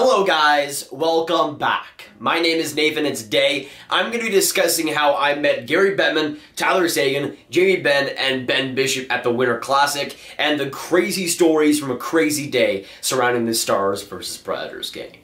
Hello guys, welcome back. My name is Nathan, and today I'm going to be discussing how I met Gary Bettman, Tyler Seguin, Jamie Benn, and Ben Bishop at the Winter Classic, and the crazy stories from a crazy day surrounding the Stars versus Predators game.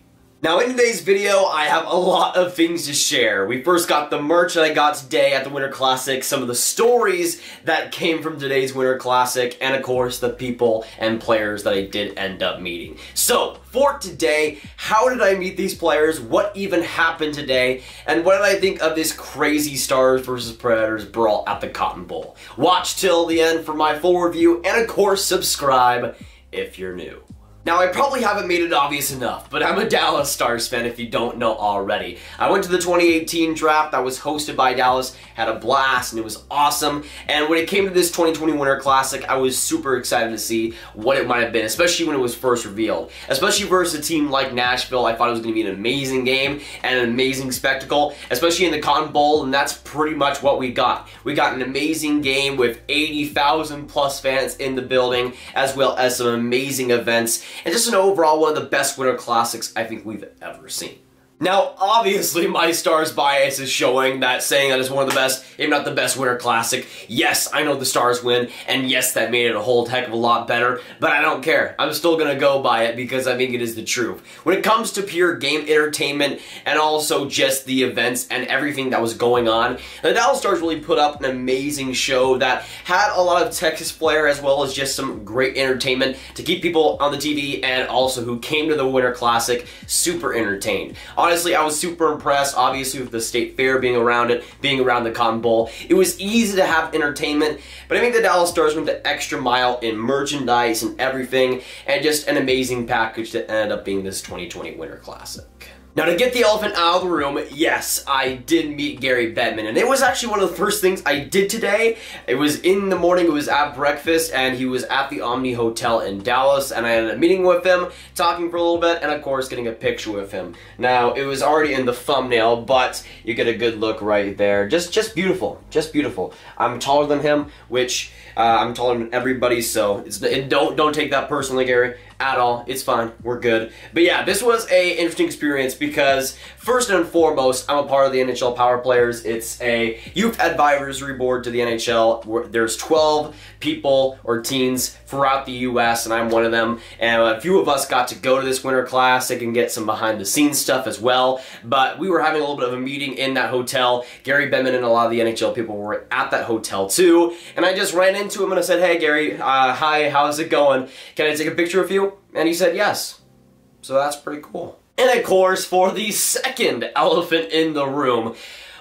Now in today's video, I have a lot of things to share. We first got the merch that I got today at the Winter Classic, some of the stories that came from today's Winter Classic, and of course the people and players that I did end up meeting. So for today, how did I meet these players? What even happened today? And what did I think of this crazy Stars versus Predators brawl at the Cotton Bowl? Watch till the end for my full review, and of course subscribe if you're new. Now, I probably haven't made it obvious enough, but I'm a Dallas Stars fan if you don't know already. I went to the 2018 draft that was hosted by Dallas, had a blast, and it was awesome. And when it came to this 2020 Winter Classic, I was super excited to see what it might have been, especially when it was first revealed. Especially versus a team like Nashville, I thought it was going to be an amazing game and an amazing spectacle, especially in the Cotton Bowl, and that's pretty much what we got. We got an amazing game with 80,000 plus fans in the building, as well as some amazing events. And just an overall one of the best Winter Classics I think we've ever seen. Now, obviously, my Stars bias is showing that saying that it's one of the best, if not the best, Winter Classic. Yes, I know the Stars win, and yes, that made it a whole heck of a lot better, but I don't care. I'm still going to go by it because I think it is the truth. When it comes to pure game entertainment and also just the events and everything that was going on, the Dallas Stars really put up an amazing show that had a lot of Texas flair as well as just some great entertainment to keep people on the TV and also who came to the Winter Classic super entertained. Honestly, I was super impressed, obviously, with the State Fair being around it, being around the Cotton Bowl. It was easy to have entertainment, but I think the Dallas Stars went the extra mile in merchandise and everything, and just an amazing package that ended up being this 2020 Winter Classic. Now, to get the elephant out of the room, yes, I did meet Gary Bettman, and it was actually one of the first things I did today. It was in the morning, it was at breakfast, and he was at the Omni Hotel in Dallas, and I ended up meeting with him, talking for a little bit, and of course getting a picture with him. Now, it was already in the thumbnail, but you get a good look right there. Just beautiful, just beautiful. I'm taller than him, which I'm taller than everybody, so don't take that personally, Gary, at all. It's fine, we're good. But yeah, this was an interesting experience because first and foremost, I'm a part of the NHL Power Players. It's a youth advisory board to the NHL where there's 12 people or teens throughout the US, and I'm one of them, and a few of us got to go to this Winter Classic and get some behind the scenes stuff as well. But we were having a little bit of a meeting in that hotel. Gary Bettman and a lot of the NHL people were at that hotel too, and I just ran into him and I said, "Hey Gary, hi, how's it going? Can I take a picture of you?" And he said yes. So that's pretty cool. And of course, for the second elephant in the room,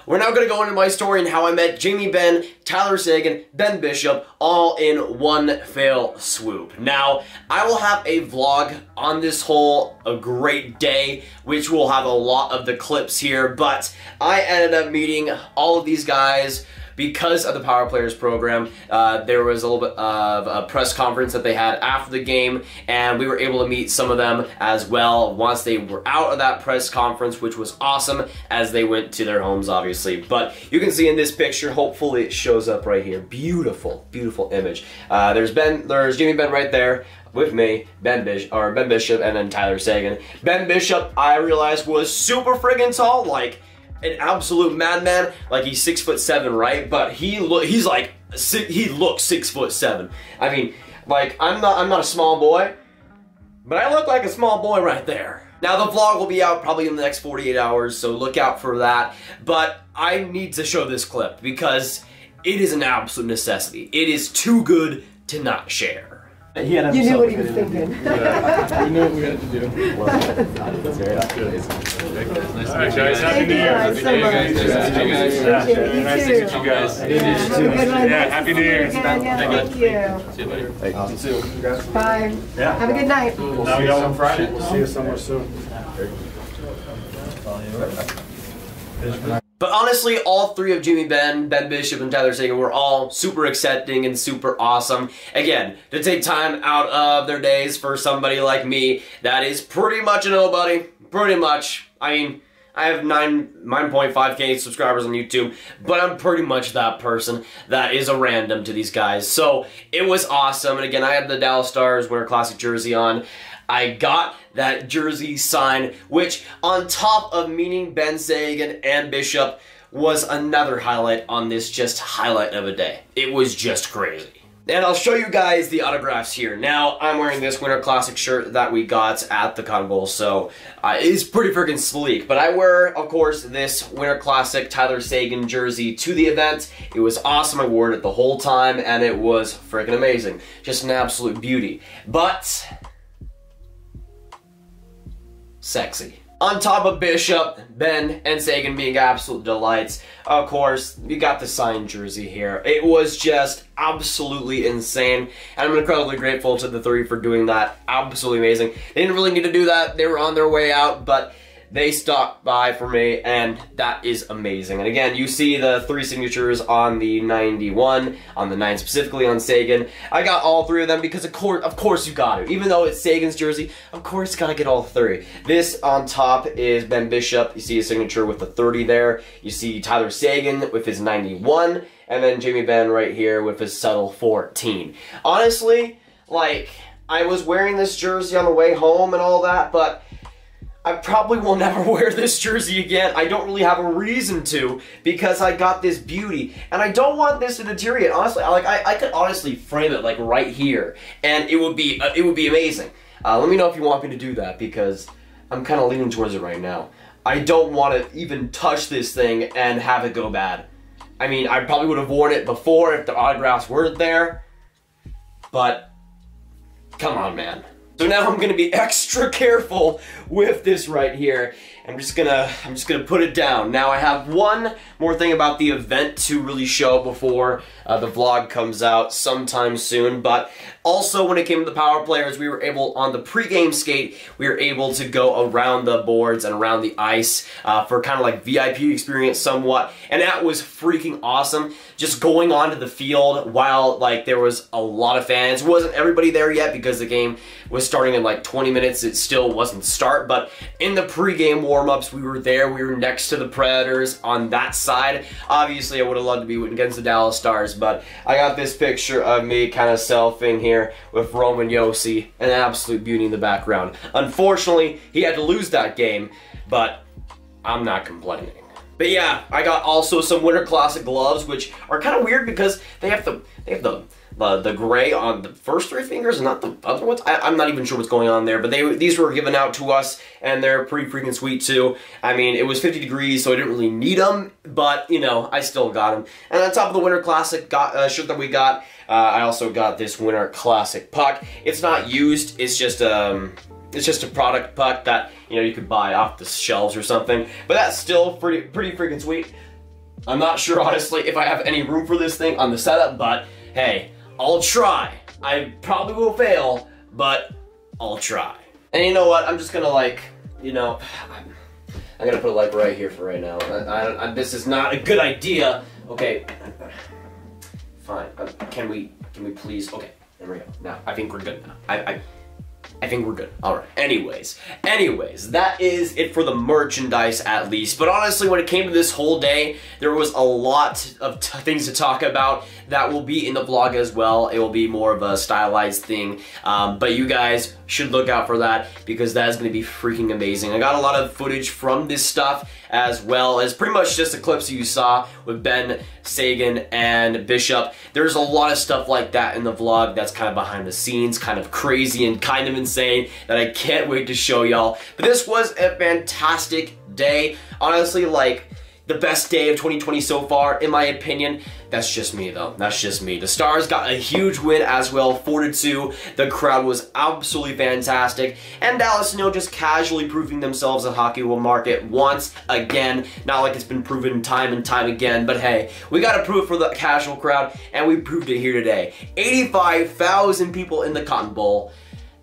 we're now going to go into my story and how I met Jamie Benn, Tyler Seguin, Ben Bishop, all in one fell swoop. Now, I will have a vlog on this whole great day, which will have a lot of the clips here, but I ended up meeting all of these guys because of the Power Players program. There was a little bit of a press conference that they had after the game, and we were able to meet some of them as well once they were out of that press conference, which was awesome as they went to their homes, obviously. But you can see in this picture, hopefully it shows up right here. Beautiful, beautiful image. There's Jamie Benn right there with me, Ben Bishop, and then Tyler Seguin. Ben Bishop, I realized, was super friggin' tall, like an absolute madman. Like, he's 6'7", right? But he looks 6'7". I mean, like, I'm not a small boy, but I look like a small boy right there. Now, the vlog will be out probably in the next 48 hours, so look out for that. But I need to show this clip because it is an absolute necessity. It is too good to not share. You knew what he was thinking. Yeah. You knew what we had to do. Well, that's very good. Nice to meet you. Happy New Year. Happy New Year, guys. Nice to meet you guys. Yeah, Happy New Year. Thank you. See you later. Thank you. Bye. Have a good night. We'll see you on Friday. We'll see you somewhere soon. But honestly, all three of Jamie Benn, Ben Bishop, and Tyler Seguin were all super accepting and super awesome. Again, to take time out of their days for somebody like me, that is pretty much a nobody. Pretty much. I mean, I have 9.5K subscribers on YouTube, but I'm pretty much that person that is a random to these guys. So it was awesome. And again, I had the Dallas Stars Winter Classic jersey on. I got that jersey signed, which on top of meeting Ben Seguin and Bishop was another highlight on this just highlight of a day. It was just crazy. And I'll show you guys the autographs here. Now, I'm wearing this Winter Classic shirt that we got at the Cotton Bowl, so it's pretty freaking sleek. But I wear, of course, this Winter Classic Tyler Seguin jersey to the event. It was awesome. I wore it the whole time, and it was freaking amazing. Just an absolute beauty. But sexy. On top of Bishop, Ben, and Seguin being absolute delights, of course, you got the signed jersey here. It was just absolutely insane, and I'm incredibly grateful to the three for doing that. Absolutely amazing. They didn't really need to do that. They were on their way out, but they stopped by for me, and that is amazing. And again, you see the three signatures on the 91, on the 9 specifically, on Seguin. I got all three of them because, of course, you got to. Even though it's Sagan's jersey, of course, got to get all three. This on top is Ben Bishop. You see his signature with the 30 there. You see Tyler Seguin with his 91, and then Jamie Benn right here with his subtle 14. Honestly, like, I was wearing this jersey on the way home and all that, but I probably will never wear this jersey again. I don't really have a reason to, because I got this beauty, and I don't want this to deteriorate. Honestly, I could honestly frame it like right here, and it would be amazing. Let me know if you want me to do that, because I'm kind of leaning towards it right now. I don't want to even touch this thing and have it go bad. I mean, I probably would have worn it before if the autographs weren't there, but come on, man. So now I'm gonna be extra careful with this right here. I'm just gonna put it down. Now I have one more thing about the event to really show before the vlog comes out sometime soon, but also when it came to the power players, we were able, on the pregame skate, we were able to go around the boards and around the ice for kind of like VIP experience somewhat, and that was freaking awesome. Just going onto the field while like there was a lot of fans. It wasn't everybody there yet because the game was starting in like 20 minutes. It still wasn't start, but in the pregame warm-ups, we were there. We were next to the Predators on that side. Obviously, I would have loved to be against the Dallas Stars, but I got this picture of me kind of selfing here with Roman Yossi, an absolute beauty in the background. Unfortunately, he had to lose that game, but I'm not complaining. But yeah, I got also some Winter Classic gloves, which are kind of weird because they have the gray on the first three fingers and not the other ones. I'm not even sure what's going on there, but these were given out to us, and they're pretty freaking sweet too. I mean, it was 50 degrees, so I didn't really need them, but, you know, I still got them. And on top of the Winter Classic shirt that we got, I also got this Winter Classic puck. It's not used, it's just a product puck that, you know, you could buy off the shelves or something, but that's still pretty freaking sweet. I'm not sure, honestly, if I have any room for this thing on the setup, but hey, I'll try. I probably will fail, but I'll try. And you know what? I'm just gonna, like, you know, I'm gonna put it like right here for right now. This is not a good idea. Okay, fine. Can we please? Okay, there we go. Now I think we're good. Now I think we're good. All right. Anyways, that is it for the merchandise, at least. But honestly, when it came to this whole day, there was a lot of things to talk about that will be in the vlog as well. It will be more of a stylized thing, but you guys should look out for that, because that is going to be freaking amazing. I got a lot of footage from this stuff, as well as pretty much just the clips you saw with Ben, Seguin, and Bishop. There's a lot of stuff like that in the vlog that's kind of behind the scenes, kind of crazy and kind of insane, that I can't wait to show y'all. But this was a fantastic day. Honestly, like, the best day of 2020 so far, in my opinion. That's just me, though. That's just me. The Stars got a huge win as well, 4-2. The crowd was absolutely fantastic. And Dallas, you know, just casually proving themselves a hockey world market once again. Not like it's been proven time and time again, but hey, we got to prove for the casual crowd, and we proved it here today. 85,000 people in the Cotton Bowl,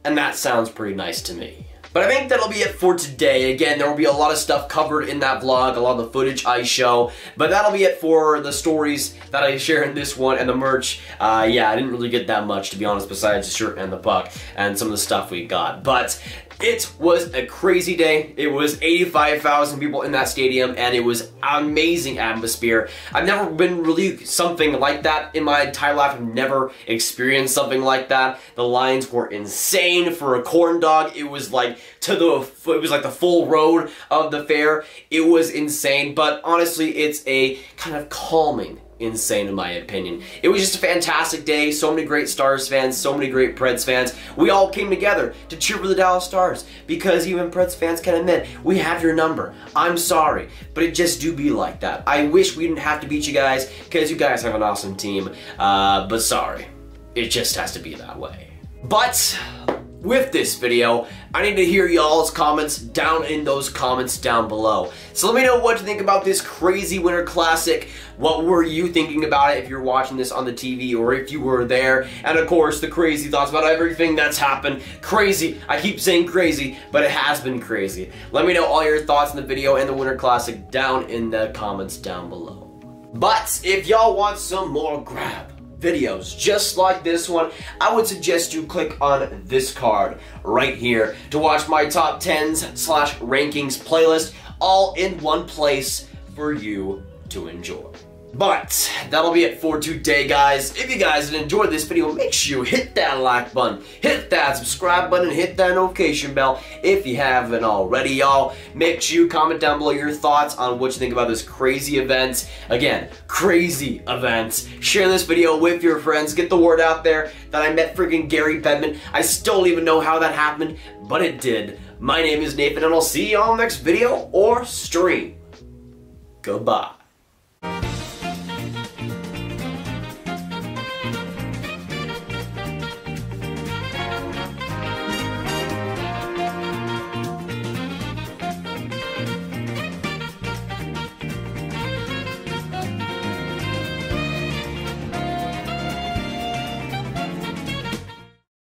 and that sounds pretty nice to me. But I think that'll be it for today. Again, there will be a lot of stuff covered in that vlog, a lot of the footage I show, but that'll be it for the stories that I share in this one and the merch. Yeah, I didn't really get that much, to be honest, besides the shirt and the puck and some of the stuff we got. But It was a crazy day. It was 85,000 people in that stadium, and it was an amazing atmosphere. I've never been really something like that in my entire life. I've never experienced something like that. The lines were insane for a corn dog. It was like it was like the full road of the fair. It was insane, but honestly, it's a kind of calming insane in my opinion. It was just a fantastic day. So many great Stars fans, so many great Preds fans. We all came together to cheer for the Dallas Stars because even Preds fans can admit, we have your number. I'm sorry, but it just do be like that. I wish we didn't have to beat you guys because you guys have an awesome team, but sorry. It just has to be that way. But with this video, I need to hear y'all's comments down in those comments down below. So let me know what you think about this crazy Winter Classic. What were you thinking about it if you're watching this on the TV or if you were there? And of course, the crazy thoughts about everything that's happened. Crazy. I keep saying crazy, but it has been crazy. Let me know all your thoughts on the video and the Winter Classic down in the comments down below. But if y'all want some more grab videos just like this one, I would suggest you click on this card right here to watch my top 10s / rankings playlist all in one place for you to enjoy. But that'll be it for today, guys. If you guys enjoyed this video, make sure you hit that like button, hit that subscribe button, and hit that notification bell if you haven't already, y'all. Make sure you comment down below your thoughts on what you think about this crazy event. Again, crazy events. Share this video with your friends. Get the word out there that I met freaking Gary Bettman. I still don't even know how that happened, but it did. My name is Nathan, and I'll see y'all next video or stream. Goodbye.